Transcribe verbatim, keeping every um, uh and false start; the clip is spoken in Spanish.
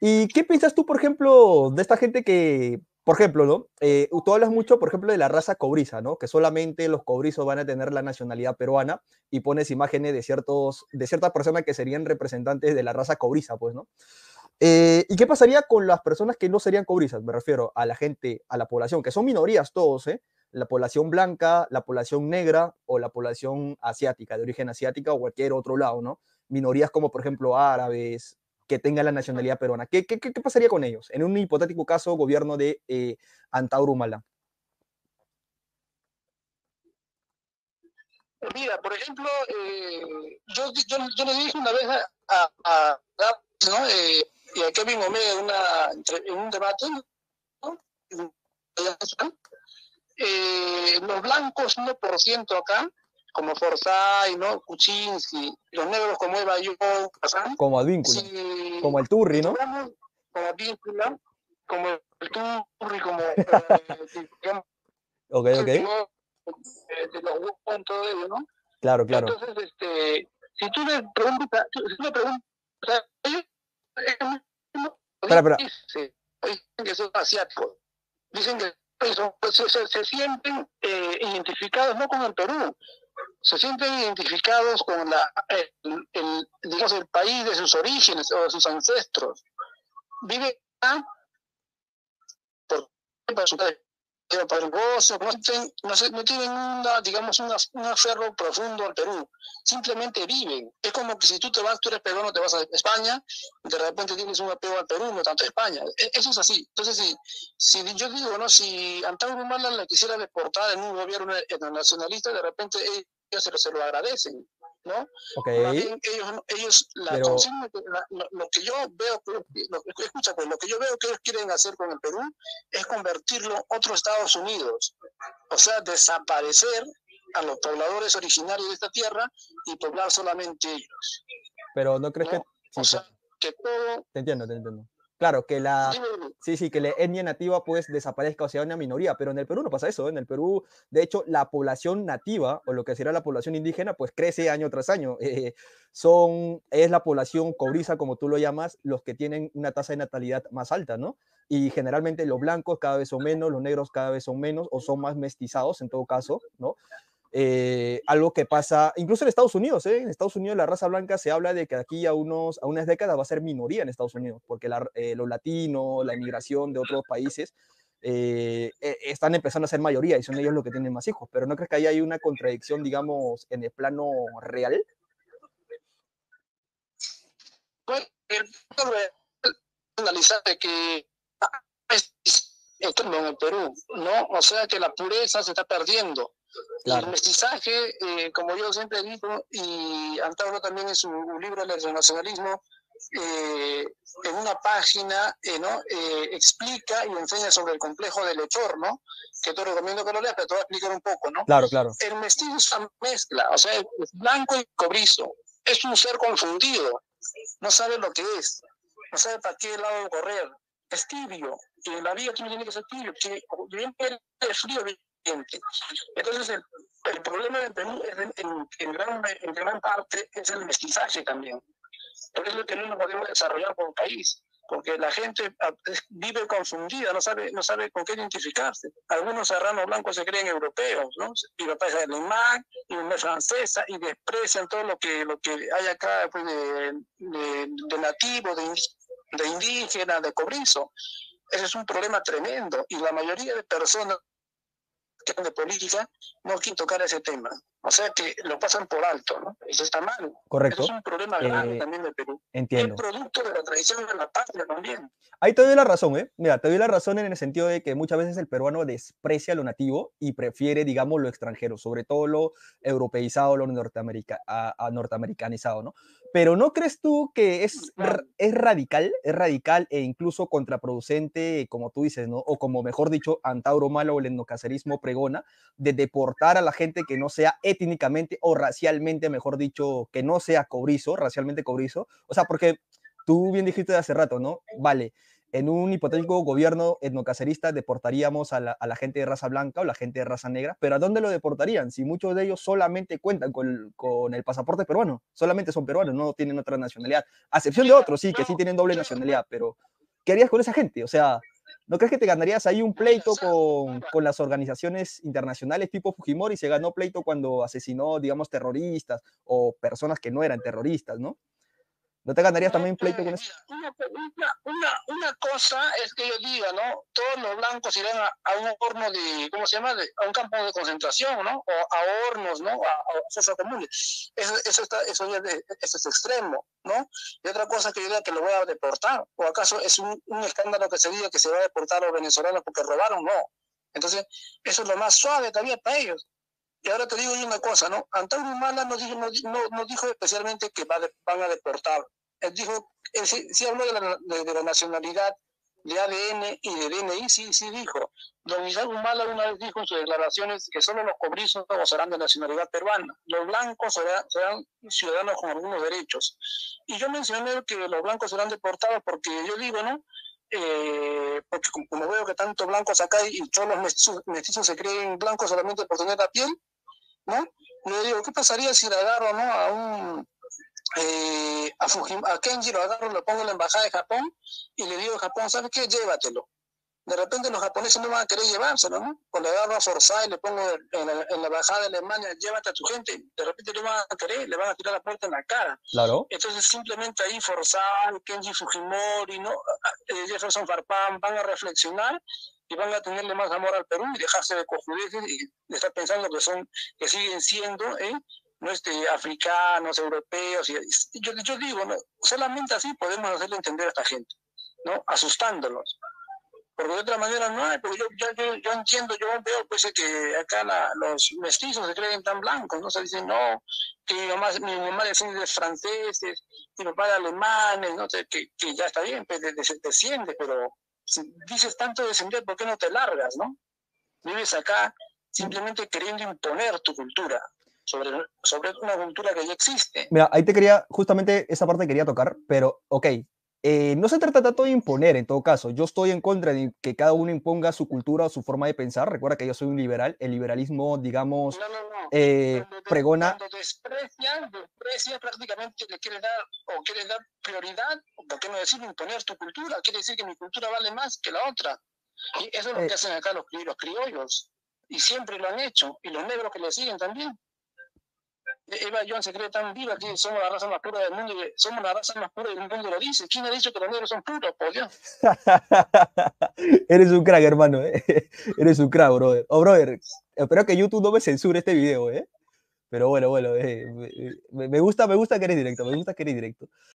¿Y qué piensas tú, por ejemplo, de esta gente que, por ejemplo, ¿no? Eh, tú hablas mucho, por ejemplo, de la raza cobriza, ¿no? Que solamente los cobrizos van a tener la nacionalidad peruana y pones imágenes de ciertos, de ciertas personas que serían representantes de la raza cobriza, pues, ¿no? Eh, ¿Y qué pasaría con las personas que no serían cobrizas? Me refiero a la gente, a la población, que son minorías todos, ¿eh? La población blanca, la población negra o la población asiática, de origen asiática o cualquier otro lado, ¿no? Minorías como, por ejemplo, árabes, que tengan la nacionalidad peruana. ¿Qué, qué, qué pasaría con ellos en un hipotético caso gobierno de eh, Antauro Humala? Mira, por ejemplo, eh, yo, yo, yo le dije una vez a, a, a, ¿no? eh, y a Kevin Omega en un debate, ¿no? Eh, los blancos uno por ciento acá, como Forzay, ¿no? Kuchinsky, los negros como Eva Joan, como Advíncula, sí, como el Turry, ¿no? Como Advíncula, como el Turry, como eh, digamos, okay, okay. Eh, de los huevos, todo ello, ¿no? Claro, claro. Entonces, este, si tú le preguntas, si tú le preguntas, ellos, espera, espera. Dicen que son asiáticos, dicen que son, se, se, se sienten eh, identificados no con el Perú, se sienten identificados con la, el, el, digamos, el país de sus orígenes o de sus ancestros. Viven acá por, por el gozo, no tienen, no, no tienen una, digamos, una, un aferro profundo al Perú, simplemente viven. Es como que si tú te vas, tú eres peruano, te vas a España, de repente tienes un apego al Perú, no tanto a España. Eso es así. Entonces, si, si yo digo, no, si Antauro Humala la quisiera deportar en un gobierno nacionalista, de repente ellos se lo, se lo agradecen, ¿no? Okay. Bien, ellos, ellos la Pero... consigna, lo, lo que yo veo, lo, escucha, pues, lo que yo veo que ellos quieren hacer con el Perú es convertirlo en otro Estados Unidos, o sea, desaparecer a los pobladores originarios de esta tierra y poblar solamente ellos. Pero no crees, ¿no? Que... Sí, o sea, que todo... Te entiendo, te entiendo. Claro, que la, sí, sí, que la etnia nativa pues desaparezca o sea una minoría, pero en el Perú no pasa eso. En el Perú, de hecho, la población nativa, o lo que será la población indígena, pues crece año tras año. Eh, son, es la población cobriza, como tú lo llamas, los que tienen una tasa de natalidad más alta, ¿no? Y generalmente los blancos cada vez son menos, los negros cada vez son menos, o son más mestizados en todo caso, ¿no? Eh, algo que pasa incluso en Estados Unidos, ¿eh? En Estados Unidos la raza blanca se habla de que aquí a, unos, a unas décadas va a ser minoría en Estados Unidos, porque la, eh, los latinos, la inmigración de otros países eh, eh, están empezando a ser mayoría y son ellos los que tienen más hijos. Pero ¿no crees que ahí hay una contradicción, digamos, en el plano real? Bueno, analizar de que en el Perú, ¿no? O sea que la pureza se está perdiendo. Claro. El mestizaje, eh, como yo siempre digo, y Antauro también en su libro El Nacionalismo, eh, en una página eh, ¿no? eh, explica y enseña sobre el complejo del hechor, ¿no? Que te recomiendo que lo leas, pero te voy a explicar un poco, ¿no? Claro, claro. El mestizo es una mezcla, o sea, es blanco y cobrizo, es un ser confundido, no sabe lo que es, no sabe para qué lado correr, es tibio, y en la vida tú no tienes que ser tibio, que bien eres frío, bien. Entonces el, el problema del Perú es en, en, en, gran, en gran parte es el mestizaje también. Por eso es que no nos podemos desarrollar como país, porque la gente vive confundida, no sabe, no sabe con qué identificarse. Algunos serranos blancos se creen europeos, ¿no? Y la paisa alemán, y una francesa, y desprecian todo lo que, lo que hay acá pues, de, de, de nativo, de, de indígena, de cobrizo. Ese es un problema tremendo, y la mayoría de personas de política no quieren tocar ese tema, o sea que lo pasan por alto, ¿no? Eso está mal. Correcto. Eso es un problema grave eh, también del Perú. Entiendo. Es producto de la tradición de la patria también. Ahí te doy la razón, ¿eh? Mira, te doy la razón en el sentido de que muchas veces el peruano desprecia lo nativo y prefiere, digamos, lo extranjero, sobre todo lo europeizado, lo norteamerica, a, a norteamericanizado, ¿no? Pero ¿no crees tú que es, claro. es radical, es radical e incluso contraproducente, como tú dices, ¿no? O como mejor dicho, Antauro Humala o el etnocacerismo pregona, de deportar a la gente que no sea étnicamente o racialmente, mejor dicho, que no sea cobrizo, racialmente cobrizo? O sea, porque tú bien dijiste de hace rato, ¿no? Vale, en un hipotético gobierno etnocacerista deportaríamos a la, a la gente de raza blanca o la gente de raza negra, pero ¿a dónde lo deportarían si muchos de ellos solamente cuentan con, con el pasaporte peruano? Solamente son peruanos, no tienen otra nacionalidad, a excepción de otros, sí, que sí tienen doble nacionalidad, pero ¿qué harías con esa gente? O sea, ¿no crees que te ganarías ahí un pleito con, con las organizaciones internacionales tipo Fujimori? Se ganó pleito cuando asesinó, digamos, terroristas o personas que no eran terroristas, ¿no? ¿No te ganarías también pleito con eso? Mira, una, una, una cosa es que yo diga, ¿no? Todos los blancos irán a, a un horno de, ¿cómo se llama? De, a un campo de concentración, ¿no? O a hornos, ¿no? A, a fosas comunes. Eso, eso, está, eso, ya de, eso es extremo, ¿no? Y otra cosa es que yo diga que lo voy a deportar. ¿O acaso es un, un escándalo que se diga que se va a deportar a los venezolanos porque robaron? No. Entonces, eso es lo más suave todavía para ellos. Y ahora te digo yo una cosa, ¿no? Antauro Humala no dijo, no, no, no dijo especialmente que va de, van a deportar. Él dijo, él sí, sí habló de la, de, de la nacionalidad, de A D N y de D N I, sí, sí dijo. Don Isaac Humala una vez dijo en sus declaraciones que solo los cobrizos serán de nacionalidad peruana, los blancos serán, serán ciudadanos con algunos derechos. Y yo mencioné que los blancos serán deportados porque yo digo, ¿no? Eh, porque como veo que tantos blancos acá y todos los mestizos, mestizos se creen blancos solamente por tener la piel, ¿no? Yo digo, ¿qué pasaría si le agarro, ¿no? a un... Eh, a, Fujim a Kenji lo agarro, lo pongo en la embajada de Japón y le digo a Japón, ¿sabes qué? Llévatelo. De repente los japoneses no van a querer llevárselo, ¿no? O le agarro a Forzay, le pongo en la, en la embajada de Alemania, llévate a tu gente. De repente no van a querer, le van a tirar la puerta en la cara. Claro. Entonces simplemente ahí Forzay, Kenji Fujimori, ¿no? eh, Jefferson Farpán van a reflexionar y van a tenerle más amor al Perú y dejarse de cojudeces y estar pensando que son, que siguen siendo, ¿eh? No este, africanos, europeos, y, y yo, yo digo, ¿no? Solamente así podemos hacerle entender a esta gente, ¿no? Asustándolos. Porque de otra manera no hay, porque yo, yo, yo, yo entiendo, yo veo pues que acá la, los mestizos se creen tan blancos, ¿no? O sea, dicen, no, que mi mamá, mi mamá desciende de franceses, mi papá de alemanes, ¿no? Que, que ya está bien, pues, de, de, desciende, pero si dices tanto descender, ¿por qué no te largas, no? Vives acá simplemente queriendo imponer tu cultura. Sobre, sobre una cultura que ya existe. Mira, ahí te quería, justamente esa parte quería tocar, pero, ok, eh, no se trata tanto de imponer, en todo caso, yo estoy en contra de que cada uno imponga su cultura o su forma de pensar, recuerda que yo soy un liberal, el liberalismo, digamos, no, no, no. Eh, cuando te, pregona... Cuando desprecias, desprecias prácticamente le quieres dar, o quieres dar prioridad, ¿por qué no decir imponer tu cultura? Quiere decir que mi cultura vale más que la otra. Y eso es lo eh. que hacen acá los, los criollos, y siempre lo han hecho, y los negros que le siguen también. Eva Joan se cree tan viva que somos la raza más pura del mundo, y somos la raza más pura del mundo, lo dice. ¿Quién ha dicho que los negros son puros, por Dios? Eres un crack, hermano, ¿eh? Eres un crack, brother. Oh, brother, espero que YouTube no me censure este video, ¿eh? Pero bueno, bueno, eh, me, me, gusta, me gusta que eres directo, me gusta que eres directo.